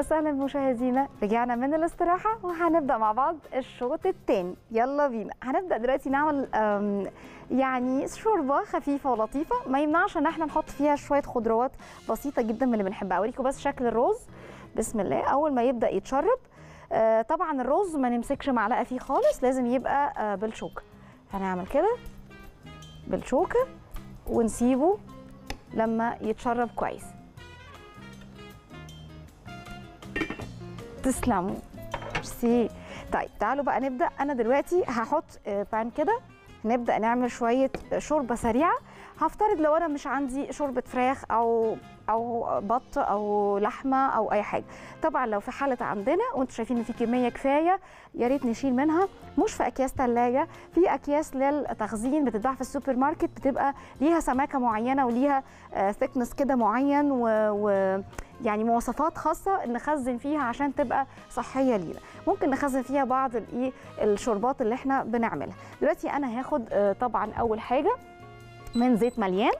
وسهلا مشاهدينا، رجعنا من الاستراحه وهنبدا مع بعض الشوط الثاني. يلا بينا. هنبدا دلوقتي نعمل يعني شوربه خفيفه ولطيفه، ما يمنعش ان احنا نحط فيها شويه خضروات بسيطه جدا من اللي بنحبها. اوريكم بس شكل الرز. بسم الله. اول ما يبدا يتشرب طبعا الرز ما نمسكش معلقه فيه خالص، لازم يبقى بالشوكه. هنعمل كده بالشوكه ونسيبه لما يتشرب كويس. تسلموا. ميرسي. طيب تعالوا بقى نبدا. انا دلوقتي هحط بان كده، نبدا نعمل شويه شوربه سريعه. هفترض لو انا مش عندي شوربه فراخ او بط او لحمه او اي حاجه، طبعا لو في حاله عندنا وانتم شايفين ان في كميه كفايه يا ريت نشيل منها، مش في اكياس ثلاجه، في اكياس للتخزين بتتباع في السوبر ماركت، بتبقى ليها سماكه معينه وليها ثيكنس كده معين يعني مواصفات خاصه نخزن فيها عشان تبقى صحيه لينا. ممكن نخزن فيها بعض الشوربات اللي احنا بنعملها. دلوقتي انا هاخد طبعا اول حاجه من زيت مليان.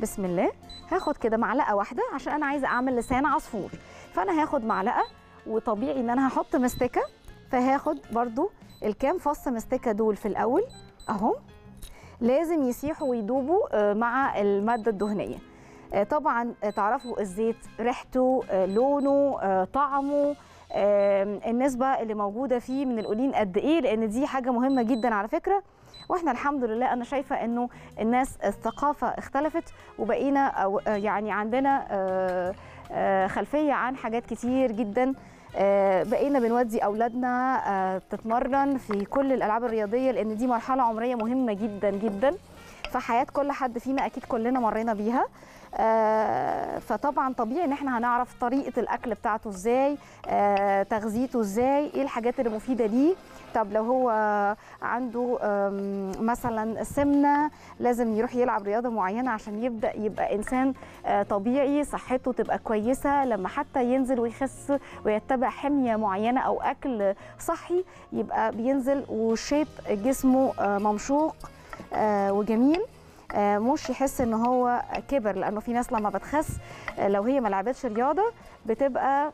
بسم الله. هاخد كده معلقه واحده عشان انا عايزه اعمل لسان عصفور، فانا هاخد معلقه، وطبيعي ان انا هحط مستكه، فهاخد برضو الكام فص مستكه دول في الاول اهم، لازم يسيحوا ويدوبوا مع الماده الدهنيه. طبعا تعرفوا الزيت ريحته لونه طعمه النسبه اللي موجوده فيه من القولين قد ايه، لان دي حاجه مهمه جدا على فكره. واحنا الحمد لله انا شايفه انه الناس الثقافه اختلفت وبقينا أو يعني عندنا خلفيه عن حاجات كتير جدا، بقينا بنودي اولادنا تتمرن في كل الالعاب الرياضيه، لان دي مرحله عمريه مهمه جدا جدا في حياه كل حد فينا، اكيد كلنا مرينا بيها. فطبعا طبيعي ان احنا هنعرف طريقه الاكل بتاعته ازاي، تغذيته ازاي، ايه الحاجات اللي مفيده ليه. طب لو هو عنده مثلا سمنه لازم يروح يلعب رياضه معينه عشان يبدا يبقى انسان طبيعي، صحته تبقى كويسه. لما حتى ينزل ويخس ويتبع حميه معينه او اكل صحي يبقى بينزل وشيب جسمه ممشوق وجميل، مش يحس ان هو كبر. لانه في ناس لما بتخس لو هي ما لعبتش رياضه بتبقى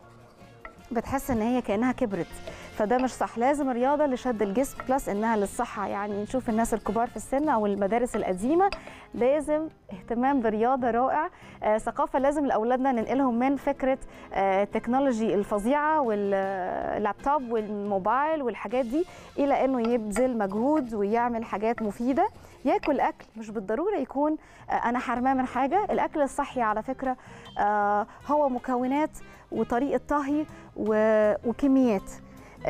بتحس ان هي كانها كبرت، فده مش صح. لازم رياضه لشد الجسم بلس انها للصحه. يعني نشوف الناس الكبار في السن او المدارس القديمه لازم اهتمام برياضه رائع. ثقافه لازم لاولادنا ننقلهم من فكره التكنولوجي الفظيعه واللابتوب والموبايل والحاجات دي، الى انه يبذل مجهود ويعمل حاجات مفيده، ياكل اكل مش بالضروره يكون انا حرماه من حاجه. الاكل الصحي على فكره هو مكونات وطريقه طهي وكميات،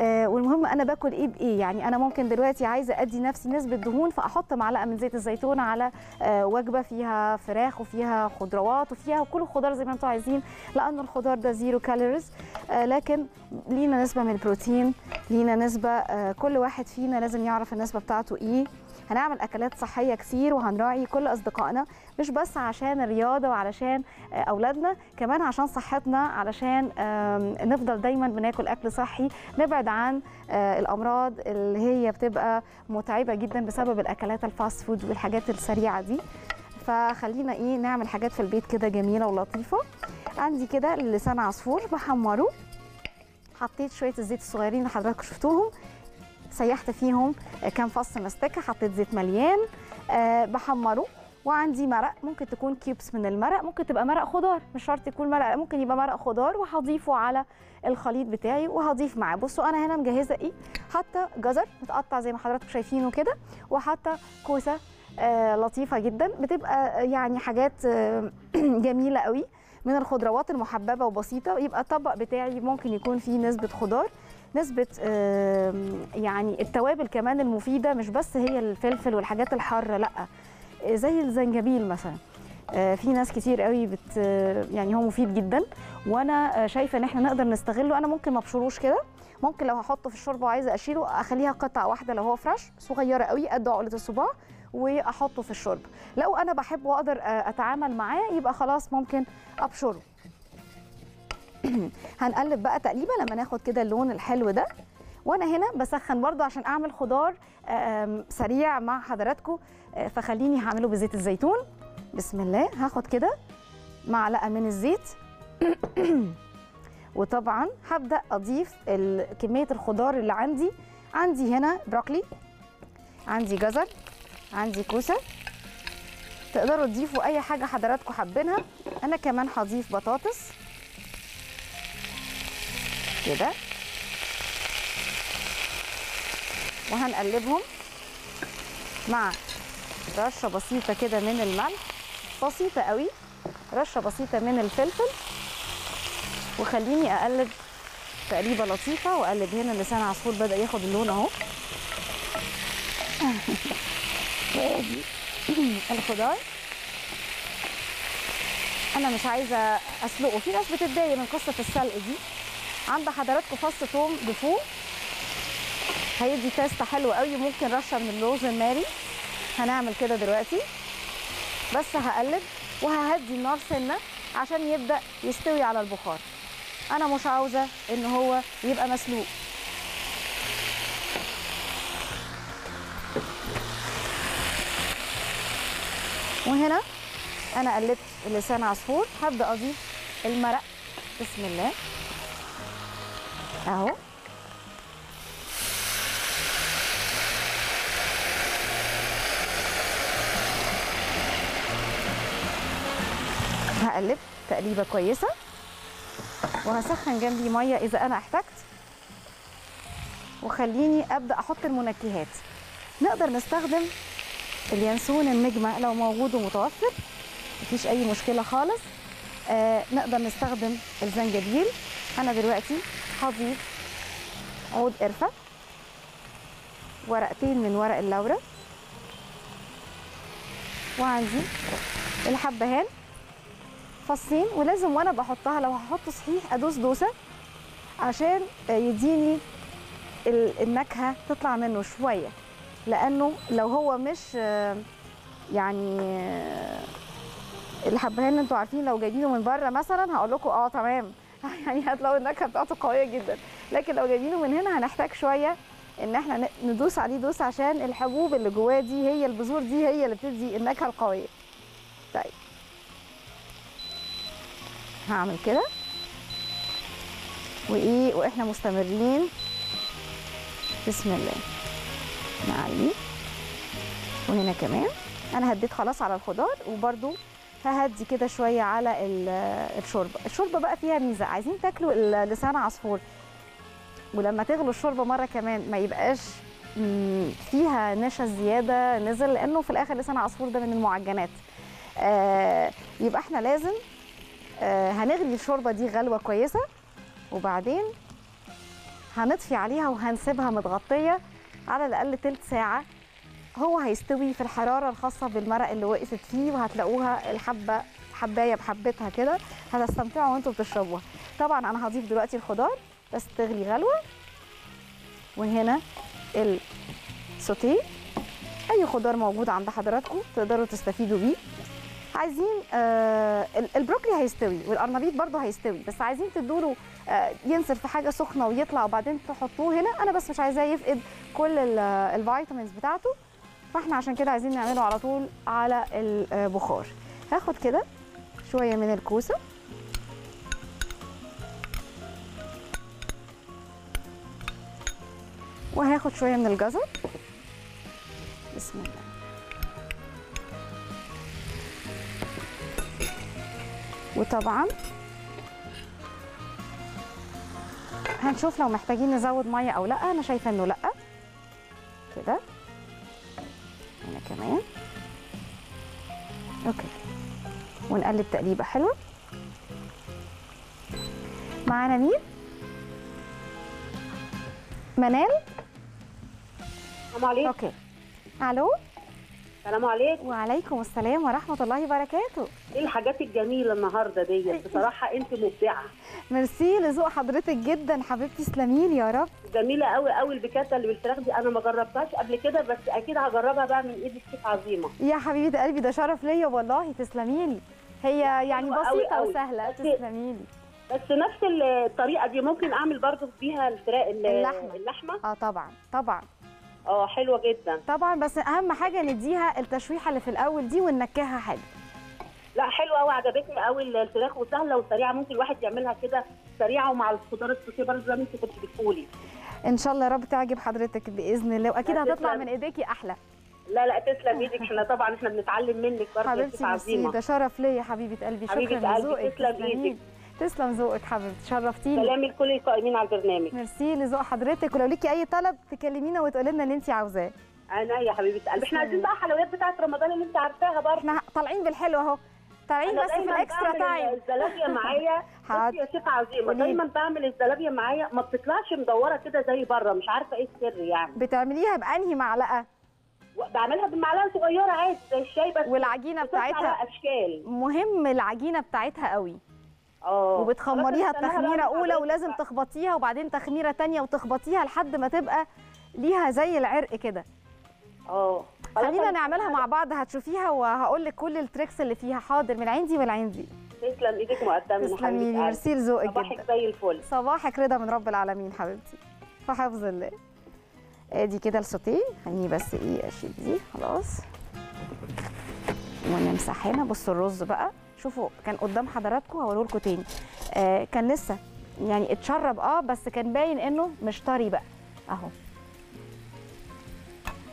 والمهم انا باكل ايه بايه. يعني انا ممكن دلوقتي عايزه ادي نفسي نسبه دهون، فاحط معلقه من زيت الزيتون على وجبه فيها فراخ وفيها خضروات وفيها كل خضار زي ما انتم عايزين، لان الخضار ده زيرو كالوريز، لكن لينا نسبه من البروتين، لينا نسبه، كل واحد فينا لازم يعرف النسبه بتاعته ايه. هنعمل اكلات صحيه كتير وهنراعي كل اصدقائنا، مش بس عشان الرياضه وعلشان اولادنا، كمان عشان صحتنا، علشان نفضل دايما بناكل اكل صحي، نبعد عن الامراض اللي هي بتبقى متعبه جدا بسبب الاكلات الفاست فود والحاجات السريعه دي. فخلينا نعمل حاجات في البيت كده جميله ولطيفه. عندي كده لسان عصفور بحمره، حطيت شويه الزيت الصغيرين اللي حضراتكم شفتوهم، سيحت فيهم كام فص مستكه، حطيت زيت مليان بحمره. وعندي مرق، ممكن تكون كيوبس من المرق، ممكن تبقى مرق خضار، مش شرط يكون مرق، ممكن يبقى مرق خضار، وهضيفه على الخليط بتاعي وهضيف معاه. بصوا انا هنا مجهزه حاطه جزر متقطع زي ما حضراتكم شايفينه كده، وحاطه كوسه لطيفه جدا، بتبقى يعني حاجات جميله قوي من الخضروات المحببه وبسيطه. يبقى الطبق بتاعي ممكن يكون فيه نسبه خضار، نسبة يعني التوابل كمان المفيدة، مش بس هي الفلفل والحاجات الحارة، لأ زي الزنجبيل مثلا، في ناس كتير قوي يعني هو مفيد جدا، وانا شايفة ان احنا نقدر نستغله. انا ممكن ما ابشروش كده، ممكن لو هحطه في الشوربة وعايزة اشيله اخليها قطعة واحدة لو هو فرش صغيرة قوي قد عقلة الصباع واحطه في الشوربة. لو انا بحبه واقدر اتعامل معاه يبقى خلاص ممكن ابشره. هنقلب بقى تقليبه لما ناخد كده اللون الحلو ده. وانا هنا بسخن برضو عشان اعمل خضار سريع مع حضراتكم، فخليني هعمله بزيت الزيتون. بسم الله. هاخد كده معلقه من الزيت وطبعا هبدأ أضيف كمية الخضار اللي عندي هنا بروكلي، عندي جزر، عندي كوسة، تقدروا تضيفوا أي حاجة حضراتكم حابينها. أنا كمان هضيف بطاطس كده وهنقلبهم مع رشة بسيطة كده من الملح، بسيطة قوي، رشة بسيطة من الفلفل، وخليني أقلب تقريبة لطيفة. وأقلب هنا لسان عصفور بدأ ياخد اللون أهو. الخضار أنا مش عايزة أسلقه، في ناس بتتضايق من قصة السلق دي. عند حضراتكم فص ثوم بفوق هيدي تيست حلو قوي، ممكن رشة من اللوز الماري، هنعمل كده دلوقتي. بس هقلب وههدي النار سنة عشان يبدأ يستوي على البخار، أنا مش عاوزة إن هو يبقى مسلوق. وهنا أنا قلبت لسان عصفور، هبدأ أضيف المرق، بسم الله أهو. هقلب تقليبة كويسة وهسخن جنبي مية إذا أنا احتجت. وخليني أبدأ أحط المنكهات، نقدر نستخدم اليانسون النجمة لو موجود ومتوفر، مفيش أي مشكلة خالص. نقدر نستخدم الزنجبيل. أنا دلوقتي هضيف عود قرفة، ورقتين من ورق اللورة، وعندي الحبهان فصين، ولازم وانا بحطها لو هحط صحيح ادوس دوسه عشان يديني النكهه تطلع منه شويه، لانه لو هو مش يعني الحبهان انتوا عارفين لو جايبينه من بره مثلا هقول لكم اه تمام يعني هتلاقوا النكهه بتاعته قويه جدا، لكن لو جايبينه من هنا هنحتاج شويه ان احنا ندوس عليه دوسه عشان الحبوب اللي جواه دي، هي البذور دي هي اللي بتدي النكهه القويه. طيب هعمل كده وايه واحنا مستمرين، بسم الله معليه. وهنا كمان انا هديت خلاص على الخضار، وبرده ههدي كده شويه على الشوربه. الشوربه بقى فيها ميزه، عايزين تاكلوا لسان عصفور ولما تغلوا الشوربه مره كمان ما يبقاش فيها نشا زياده نزل، لانه في الاخر لسان عصفور ده من المعجنات. يبقى احنا لازم هنغلي الشوربه دي غلوه كويسه، وبعدين هنطفي عليها وهنسيبها متغطيه على الاقل تلت ساعه. هو هيستوي في الحراره الخاصه بالمرق اللي وقفت فيه، وهتلاقوها الحبه حبايه بحبتها كده، هتستمتعوا وانتوا بتشربوها. طبعا انا هضيف دلوقتي الخضار بس تغلي غلوه، وهنا السوتيه، اي خضار موجود عند حضراتكم تقدروا تستفيدوا بيه. عايزين البروكلي هيستوي والقرنبيط برضو هيستوي، بس عايزين تدوله ينصر في حاجه سخنه ويطلع وبعدين تحطوه هنا. انا بس مش عايزاه يفقد كل الفيتامينز بتاعته، فاحنا عشان كده عايزين نعمله على طول على البخار. هاخد كده شويه من الكوسه وهاخد شويه من الجزر، بسم الله. وطبعا هنشوف لو محتاجين نزود ميه او لا، انا شايفه انه لا كده. هنا كمان اوكي، ونقلب تقليبه حلوه. معانا مين؟ منال. السلام عليكم. اوكي الو. السلام عليكم. وعليكم السلام ورحمة الله وبركاته. ايه الحاجات الجميلة النهاردة دي، بصراحة انت مبدعة. ميرسي لذوق حضرتك جدا حبيبتي، تسلميلي يا رب. جميلة قوي قوي البكاتا اللي بالفراخ دي، انا ما جربتهاش قبل كده بس اكيد هجربها بقى من ايد الشيف عظيمة. يا حبيبة قلبي ده شرف ليا والله، تسلميلي. هي يعني بسيطة أوي وسهلة، تسلميلي. بس نفس الطريقة دي ممكن اعمل برضه بيها الفراخ اللحمة؟ اه طبعا طبعا. اه حلوه جدا طبعا، بس اهم حاجه نديها التشويحه اللي في الاول دي وننكهها حلو. لا حلوه قوي، عجبتني قوي الفراخ وسهله وسريعه، ممكن الواحد يعملها كده سريعه ومع الخضار السوتيه برضه زي ما انت كنت بتقولي. ان شاء الله يا رب تعجب حضرتك باذن الله، واكيد هتطلع من ايديكي احلى. لا لا تسلم ايدك، احنا طبعا احنا بنتعلم منك برضه حبيبتي عظيمه. ده شرف ليا حبيبه قلبي، شكرا لذوقك. تسلم ايدك، تسلم ذوقك حبيبتي، شرفتيني. سلام لكل القائمين على البرنامج. ميرسي لذوق حضرتك، ولو ليكي اي طلب تكلمينا وتقولي لنا اللي انت عاوزاه. انا يا حبيبه قلبي، احنا عايزين بقى حلويات بتاعه رمضان اللي انت عارفاها برضه. احنا طالعين بالحلو اهو، طالعين بس في الاكسترا تايم. الزلابيه معايا بصي يا شيخ عظيمه، دايما بعمل الزلابيه معايا ما بتطلعش مدوره كده زي بره، مش عارفه ايه السر يعني. بتعمليها بانهي معلقه؟ بعملها بمعلقه صغيره عادي زي الشاي بس، والعجينه بتاعتها اشكال. مهم العجينه بتاعتها قوي. وبتخمريها تخميره اولى، ولازم تخبطيها وبعدين تخميره ثانيه وتخبطيها لحد ما تبقى ليها زي العرق كده. خلينا نعملها مع بعض هتشوفيها، وهقول لك كل التريكس اللي فيها. حاضر، من عندي والعندي. تسلم ايدك مقدما حبيبتي، ميرسي لذوقك جدا. صباحك زي الفل، صباحك رضا من رب العالمين حبيبتي، في حفظ الله. ادي كده السوتيه، خليني بس ايه اشيل دي خلاص ونمسح هنا. بصوا الرز بقى، شوفوا كان قدام حضراتكم هقوله لكم تاني. كان لسه يعني اتشرب بس كان باين انه مش طري بقى اهو.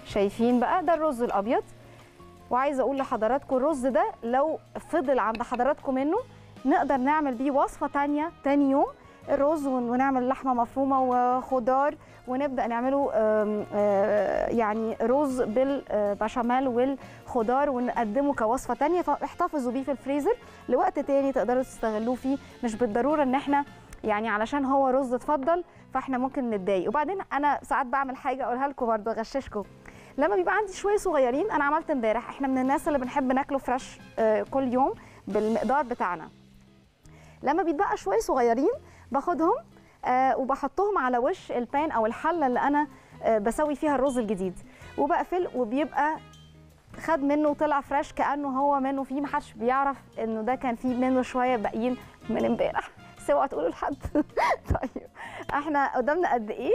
شايفين بقى ده الرز الابيض، وعايزه اقول لحضراتكم الرز ده لو فضل عند حضراتكم منه نقدر نعمل بيه وصفه تانيه تاني يوم. الرز ونعمل لحمه مفرومه وخضار، ونبدا نعمله يعني رز بالبشاميل والخضار ونقدمه كوصفه تانيه. فاحتفظوا بيه في الفريزر لوقت تاني تقدروا تستغلوه فيه، مش بالضروره ان احنا يعني علشان هو رز اتفضل فاحنا ممكن نتضايق. وبعدين انا ساعات بعمل حاجه اقولها لكم برضه اغششكم، لما بيبقى عندي شويه صغيرين. انا عملت امبارح، احنا من الناس اللي بنحب ناكله فريش كل يوم بالمقدار بتاعنا. لما بيتبقى شويه صغيرين باخدهم وبحطهم على وش البان او الحله اللي انا بسوي فيها الرز الجديد، وبقفل وبيبقى خد منه وطلع فريش كانه هو منه، فيه محدش بيعرف انه ده كان فيه منه شويه باقيين من امبارح. اوعوا تقولوا لحد. طيب احنا قدامنا قد ايه؟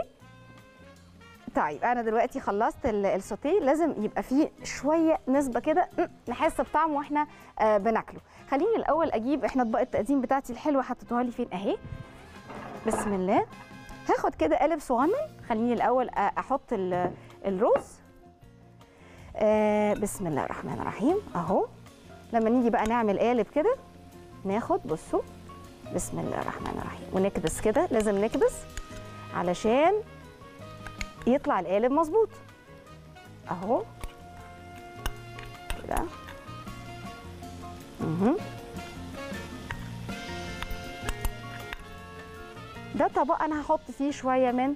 طيب انا دلوقتي خلصت السوتيه، لازم يبقى فيه شويه نسبه كده نحس بطعمه واحنا بناكله. خليني الاول اجيب احنا اطباق التقديم بتاعتي الحلوه، حطيتوها لي فين اهي. بسم الله. هاخد كده قالب صغنن، خليني الاول احط الرز. بسم الله الرحمن الرحيم اهو. لما نيجي بقى نعمل قالب كده ناخد، بصوا بسم الله الرحمن الرحيم، ونكبس كده. لازم نكبس علشان يطلع القالب مظبوط اهو كده. ده طبق انا هحط فيه شويه من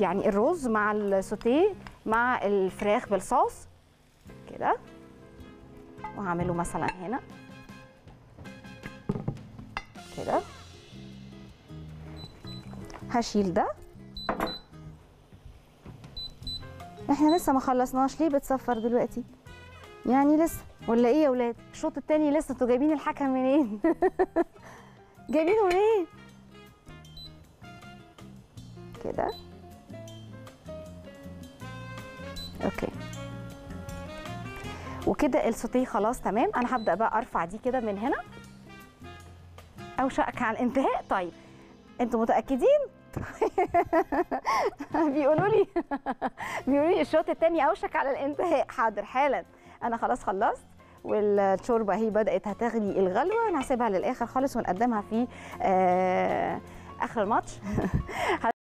يعني الرز مع السوتيه مع الفراخ بالصوص كده، وهعمله مثلا هنا كده. هشيل ده، احنا لسه ما خلصناش. ليه بتصفر دلوقتي يعني لسه ولا ايه يا اولاد؟ الشوط التاني لسه، انتوا جايبين الحكم منين؟ جايبينه منين كده؟ اوكي، وكده السوتيه خلاص تمام. انا هبدا بقى ارفع دي كده من هنا، اوشك على الانتهاء. طيب انتوا متاكدين؟ بيقولوا لي الشوط الثاني اوشك على الانتهاء. حاضر حالا، انا خلاص خلصت، والشوربه اهي بدات هتغلي الغلوه. انا هسيبها للاخر خالص ونقدمها في اخر الماتش.